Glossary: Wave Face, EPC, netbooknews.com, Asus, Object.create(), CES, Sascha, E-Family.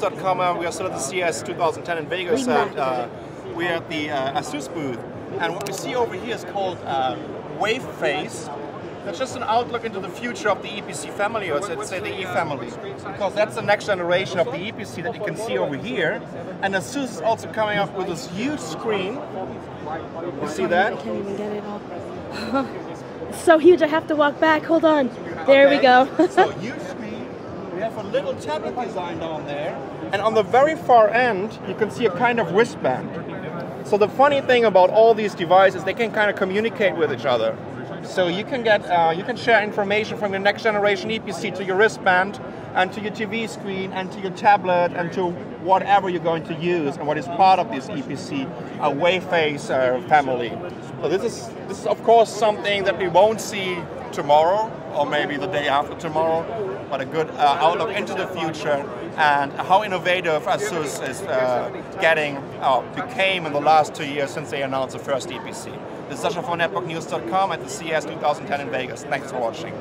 netbooknews.com. We are still at the CES 2010 in Vegas, and we're at the Asus booth. And what we see over here is called Wave Face. That's just an outlook into the future of the EPC family, or let's say the E-Family. Because that's the next generation of the EPC that you can see over here. And Asus is also coming up with this huge screen. You see that? I can't even get it all. It's so huge, I have to walk back. Hold on. There we go. So huge screen. We have a little tablet design down there. And on the very far end, you can see a kind of wristband. So the funny thing about all these devices, they can kind of communicate with each other. So you can get, you can share information from your next generation EPC to your wristband and to your TV screen and to your tablet and to whatever you're going to use and what is part of this EPC Wave Face family. So this is of course something that we won't see tomorrow or maybe the day after tomorrow, but a good outlook into the future and how innovative ASUS is became in the last 2 years since they announced the first EPC. This is Sascha from netbooknews.com at the CES 2010 in Vegas. Thanks for watching.